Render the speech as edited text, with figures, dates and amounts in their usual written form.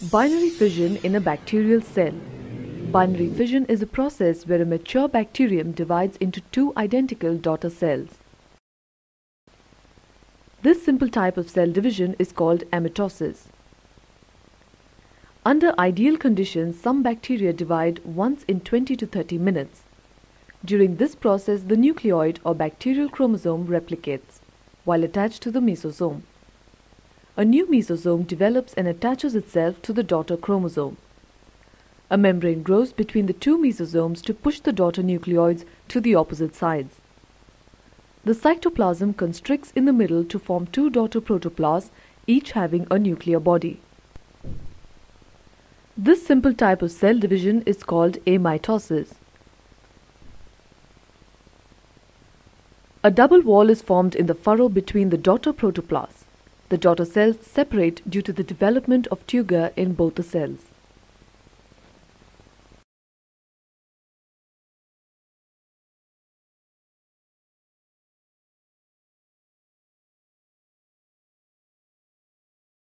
Binary fission in a bacterial cell. Binary fission is a process where a mature bacterium divides into two identical daughter cells. This simple type of cell division is called amitosis. Under ideal conditions, some bacteria divide once in 20 to 30 minutes. During this process, the nucleoid or bacterial chromosome replicates while attached to the mesosome. A new mesosome develops and attaches itself to the daughter chromosome. A membrane grows between the two mesosomes to push the daughter nucleoids to the opposite sides. The cytoplasm constricts in the middle to form two daughter protoplasts, each having a nuclear body. This simple type of cell division is called amitosis. A double wall is formed in the furrow between the daughter protoplasts. The daughter cells separate due to the development of turgor in both the cells.